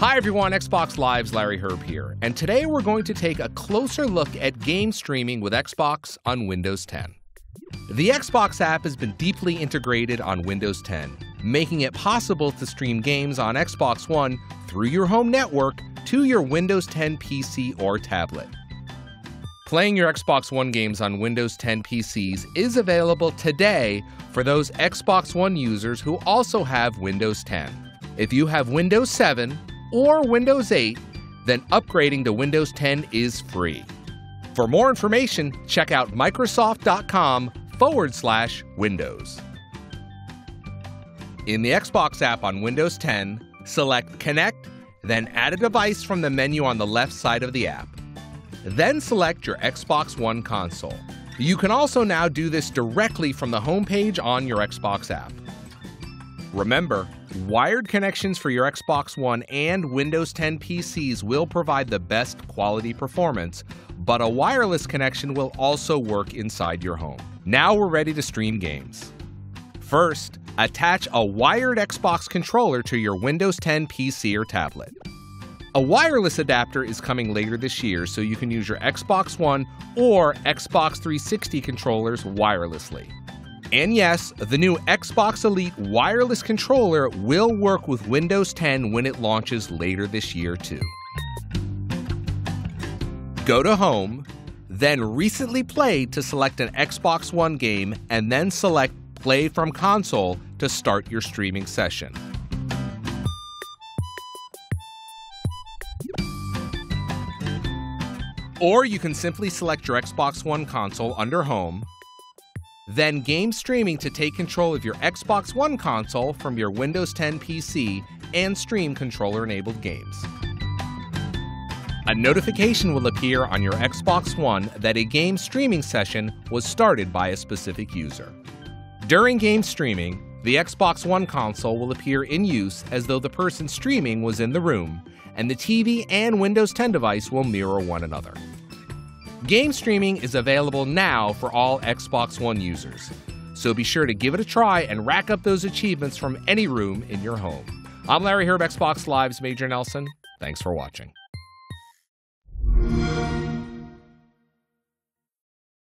Hi everyone, Xbox Live's Larry Herb here, and today we're going to take a closer look at game streaming with Xbox on Windows 10. The Xbox app has been deeply integrated on Windows 10, making it possible to stream games on Xbox One through your home network to your Windows 10 PC or tablet. Playing your Xbox One games on Windows 10 PCs is available today for those Xbox One users who also have Windows 10. If you have Windows 7, or Windows 8, then upgrading to Windows 10 is free. For more information, check out Microsoft.com/Windows. In the Xbox app on Windows 10, select Connect, then add a device from the menu on the left side of the app. Then select your Xbox One console. You can also now do this directly from the home page on your Xbox app. Remember, wired connections for your Xbox One and Windows 10 PCs will provide the best quality performance, but a wireless connection will also work inside your home. Now we're ready to stream games. First, attach a wired Xbox controller to your Windows 10 PC or tablet. A wireless adapter is coming later this year, so you can use your Xbox One or Xbox 360 controllers wirelessly. And yes, the new Xbox Elite wireless controller will work with Windows 10 when it launches later this year too. Go to Home, then Recently Played to select an Xbox One game, and then select Play from Console to start your streaming session. Or you can simply select your Xbox One console under Home, then Game Streaming to take control of your Xbox One console from your Windows 10 PC and stream controller-enabled games. A notification will appear on your Xbox One that a game streaming session was started by a specific user. During game streaming, the Xbox One console will appear in use as though the person streaming was in the room, and the TV and Windows 10 device will mirror one another. Game streaming is available now for all Xbox One users, so be sure to give it a try and rack up those achievements from any room in your home. I'm Larry Herb, Xbox Live's Major Nelson. Thanks for watching.